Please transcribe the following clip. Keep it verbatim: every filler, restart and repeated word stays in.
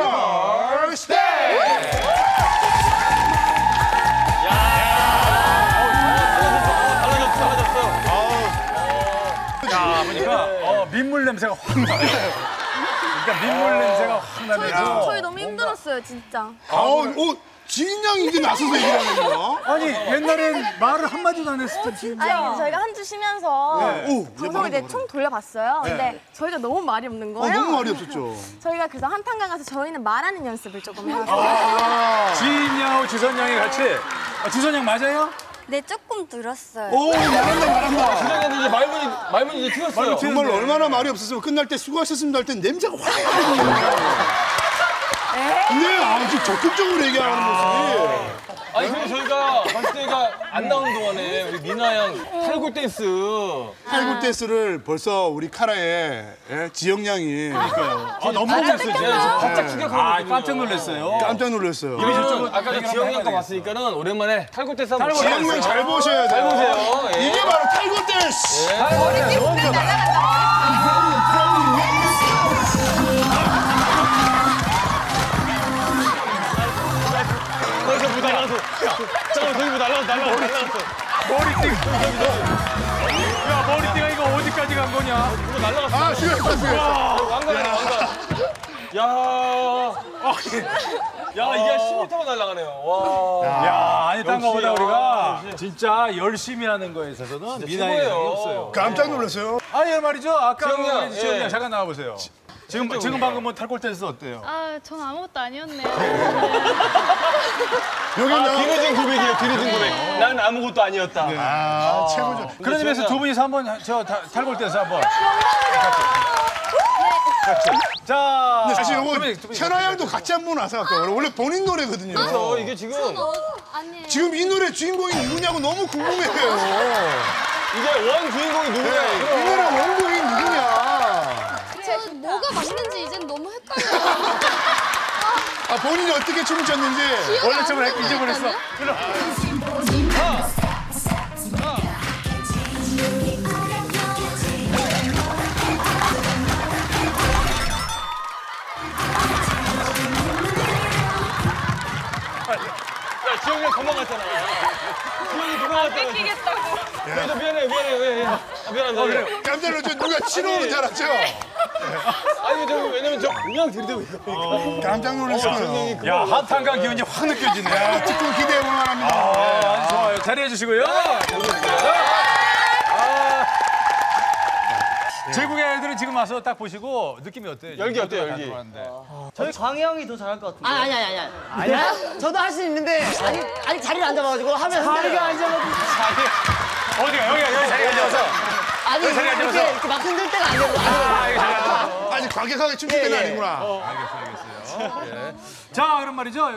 걸스데이! 야, 야, 달라졌어, 달라졌어. 야, 보니까 민물 냄새가 확 나요. 그러니까 민물 냄새가 확 나면서. 저희 너무 힘들었어요, 진짜. 아우, 지인양이 이제 나서서 얘기하는 거야? 아니, 옛날엔 말을 한마디도 안 했을 때 진짜. 아니, 저희가 한 주 쉬면서 네. 방송을 이제 총 돌려봤어요. 네. 근데 저희가 너무 말이 없는 거예요. 아, 너무 말이 없었죠. 저희가 그래서 한탄강 가서 저희는 말하는 연습을 조금 해요. 아, 지인양하고 지선양이 같이. 아, 지선양 맞아요? 네, 조금 늘었어요. 오, 말한다, 말한다. 지선양이 이제 말문이, 말문이 이제 튀었어요. 정말 얼마나 말이 없었으면 끝날 때 수고하셨습니다 할 때 냄새가 확 나는 거예요. 네, 아주 적극적으로 얘기하는 모습이. 아니, 근데 저희가 박수대가 안 나오는 동안에 우리 민아 양 탈골 댄스. 탈골 댄스를 벌써 우리 카라에 예? 지영 양이. 그러니까요. 아, 너무 깜짝 놀랐어요. 갑자기 충격하고 아, 깜짝 놀랐어요. 깜짝 놀랐어요. 이러셨죠? 아까 저 지영 양과 봤으니까는 오랜만에 탈골 댄스 한번 보세요. 지영 양 잘 보셔야 돼요. 잘 보세요. 예. 이게 바로 탈골 댄스. 예. 탈골 댄스. 잠깐만, 저기부터 날라갔어, 날라갔어. 머리띠가. 야, 머리띠가 이거 어디까지 간 거냐? 이거 날라갔어. 아, 쉬웠어, 쉬웠어. 왕관이네, 왕관. 야. 아, 야, 이게 십 미터가 날라가네요. 와. 야, 야 아니, 딴 거보다 우리가 역시. 진짜 열심히 하는 거에 있어서는 미나의 의미가 없어요. 깜짝 놀랐어요. 아니, 말이죠. 아까 지영이 지영이 예. 잠깐 나와보세요. 지, 지금, 지금 우리가. 방금 뭐 탈골 댄스 어때요? 아, 전 아무것도 아니었네요. 여기는 아, 뒤늦은 고백이에요, 뒤늦은 고백. 네. 난 아무것도 아니었다. 네. 아, 아, 최고죠. 그런 의미에서 제가... 두 분이서 한번 저 탈골 댄스 한번. 자, 근데 사실 이거 현아 양도 같이 한번 와서 할까요? 원래 본인 노래거든요. 그래서 이게 지금 아니에요. 지금 이 노래 주인공이 누구냐고 너무 궁금해요. 이게 원 주인공이 누구냐? 네. 이 노래 원 주인공이 누구냐? 저 뭐가 맞는지 이젠 너무 헷갈려요. 아, 본인이 어떻게 춤을 췄는지 원래 춤을 했고 잊어버렸어. 그럼. 야, 지영이가 도망갔잖아. 지영이 도망갔잖아. 뺏기겠다고. 그래도 미안해, 미안해, 미안해. 아, 미안합니다. 어, 그래. 깜짝 놀랐죠? 누가 치러오는 줄 알았죠? 아니, 저, 왜냐면 저 그냥 들이대고 있으니까. 깜짝 놀랐어요. 야, 핫한강 기운이 확 느껴지네. 야, 특급 기대해볼 만합니다. 아, 아, 좋아요. 자리해주시고요. 제국의 애들은 지금 와서 딱 보시고 느낌이 어때요? 열기 어때요, 열기? 아, 저희 광희 형이 더 잘할 것 같은데. 아, 아니, 아니, 아니. 아니야? 저도 할 수 있는데, 아니, 아니, 자리를 안 잡아가지고 하면. 자리가 안 잡아가지고. 자리. 어디가, 여기가, 여기 자리가 안 잡아서. 아니, 이렇게, 이렇게 막 흔들 때가 아니야. 아, 아니, 과격하게 춤출 때는 예, 예. 아니구나. 어. 알겠어요, 알겠어요. 예. 자, 그럼 말이죠.